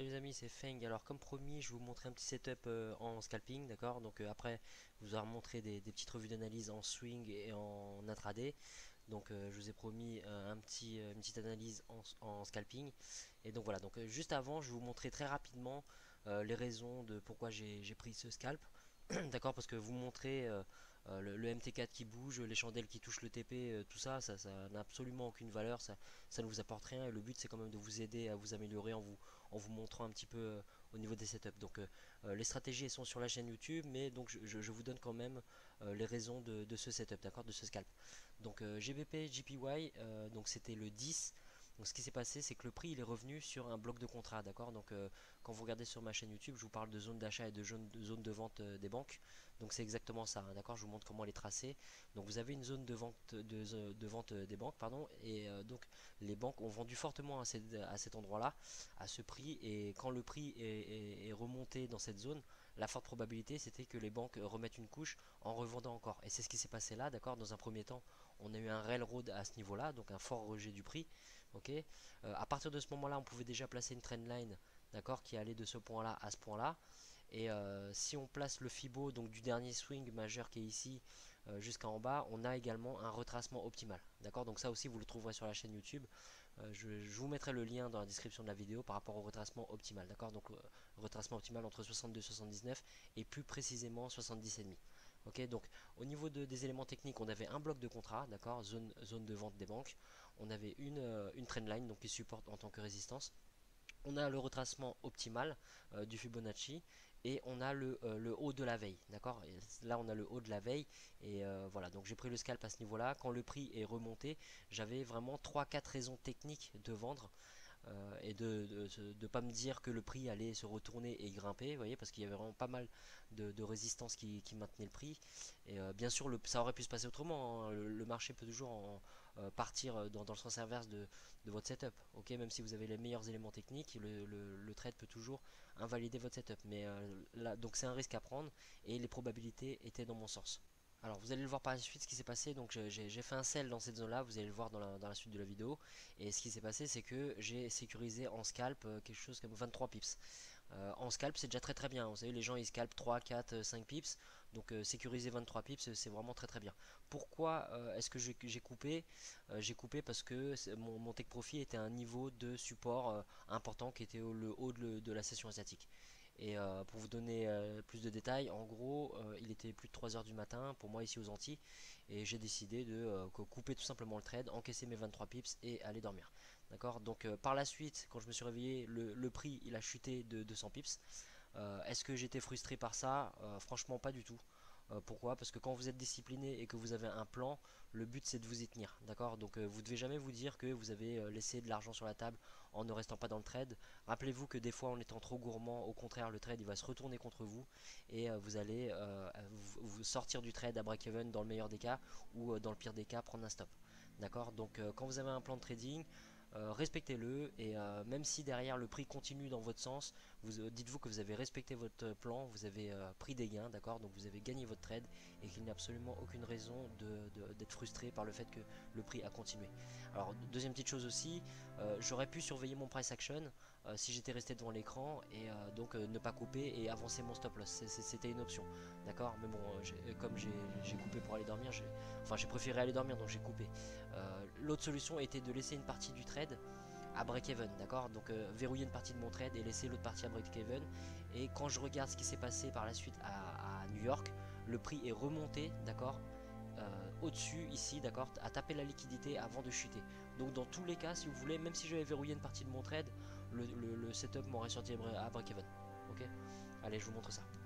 Salut les amis, c'est Feng. Alors comme promis, je vous montrer un petit setup en scalping, d'accord. Donc après, je vous ai remontré des petites revues d'analyse en swing et en intraday. Donc je vous ai promis une petite analyse en scalping. Et donc voilà, donc juste avant, je vais vous montrer très rapidement les raisons de pourquoi j'ai pris ce scalp. D'accord, parce que vous montrez le MT4 qui bouge, les chandelles qui touchent le TP, tout ça, ça n'a absolument aucune valeur, ça ne vous apporte rien, et le but c'est quand même de vous aider à vous améliorer en vous montrant un petit peu au niveau des setups. Donc les stratégies elles sont sur la chaîne YouTube, mais donc je vous donne quand même les raisons de ce setup, d'accord, de ce scalp. Donc GBPJPY, donc c'était le 10. Donc ce qui s'est passé, c'est que le prix il est revenu sur un bloc de contrat, d'accord. Donc quand vous regardez sur ma chaîne YouTube, je vous parle de zone d'achat et de zone de vente des banques. Donc c'est exactement ça, hein, d'accord. Je vous montre comment les tracer. Donc vous avez une zone de vente des banques, pardon. Et donc les banques ont vendu fortement à cet endroit-là, à ce prix. Et quand le prix est remonté dans cette zone, la forte probabilité c'était que les banques remettent une couche en revendant encore. Et c'est ce qui s'est passé là, d'accord. Dans un premier temps, on a eu un railroad à ce niveau-là, donc un fort rejet du prix. Ok, à partir de ce moment là on pouvait déjà placer une trendline, d'accord, qui allait de ce point là à ce point là, et si on place le Fibo donc du dernier swing majeur qui est ici jusqu'en bas, on a également un retracement optimal, d'accord. Donc ça aussi vous le trouverez sur la chaîne YouTube, je vous mettrai le lien dans la description de la vidéo par rapport au retracement optimal, d'accord. Donc retracement optimal entre 62,79 et plus précisément 70,5. Ok, donc au niveau des éléments techniques, on avait un bloc de contrat, d'accord, zone de vente des banques. On avait une trendline donc qui supporte en tant que résistance. On a le retracement optimal du Fibonacci et on a le haut de la veille, d'accord. Là on a le haut de la veille et voilà, donc j'ai pris le scalp à ce niveau là. Quand le prix est remonté, j'avais vraiment 3-4 raisons techniques de vendre. Et de pas me dire que le prix allait se retourner et grimper, vous voyez, parce qu'il y avait vraiment pas mal de résistance qui maintenait le prix. Et bien sûr ça aurait pu se passer autrement, hein. Le marché peut toujours partir dans le sens inverse de votre setup, ok. Même si vous avez les meilleurs éléments techniques, le trade peut toujours invalider votre setup, mais là donc c'est un risque à prendre et les probabilités étaient dans mon sens. Alors vous allez le voir par la suite ce qui s'est passé. Donc j'ai fait un sell dans cette zone là, vous allez le voir dans la suite de la vidéo. Et ce qui s'est passé, c'est que j'ai sécurisé en scalp quelque chose comme 23 pips. En scalp c'est déjà très très bien, vous savez les gens ils scalpent 3, 4, 5 pips. Donc sécuriser 23 pips c'est vraiment très très bien. Pourquoi est-ce que j'ai coupé? J'ai coupé parce que mon take profit était à un niveau de support important qui était le haut de la session asiatique. Et pour vous donner plus de détails, en gros, il était plus de 3h du matin pour moi ici aux Antilles. Et j'ai décidé de couper tout simplement le trade, encaisser mes 23 pips et aller dormir. D'accord. Donc par la suite, quand je me suis réveillé, le prix il a chuté de 200 pips. Est-ce que j'étais frustré par ça? Franchement pas du tout. Pourquoi? Parce que quand vous êtes discipliné et que vous avez un plan, le but c'est de vous y tenir, d'accord. Donc vous devez jamais vous dire que vous avez laissé de l'argent sur la table en ne restant pas dans le trade. Rappelez-vous que des fois en étant trop gourmand, au contraire le trade il va se retourner contre vous et vous allez vous sortir du trade à break-even dans le meilleur des cas ou dans le pire des cas prendre un stop, d'accord. Donc quand vous avez un plan de trading, respectez-le et même si derrière le prix continue dans votre sens, vous dites-vous que vous avez respecté votre plan, vous avez pris des gains, d'accord. Donc vous avez gagné votre trade et qu'il n'y a absolument aucune raison d'être frustré par le fait que le prix a continué. Alors deuxième petite chose aussi, j'aurais pu surveiller mon price action si j'étais resté devant l'écran et donc ne pas couper et avancer mon stop loss, c'était une option, d'accord. Mais bon, comme j'ai coupé pour aller dormir, j'ai préféré aller dormir donc j'ai coupé. L'autre solution était de laisser une partie du trade à break-even, d'accord. Donc verrouiller une partie de mon trade et laisser l'autre partie à break-even. Et quand je regarde ce qui s'est passé par la suite à New York, le prix est remonté, d'accord, au-dessus ici, d'accord, à taper la liquidité avant de chuter. Donc dans tous les cas, si vous voulez, même si j'avais verrouillé une partie de mon trade, le setup m'aurait sorti à break-even. Ok, allez, je vous montre ça.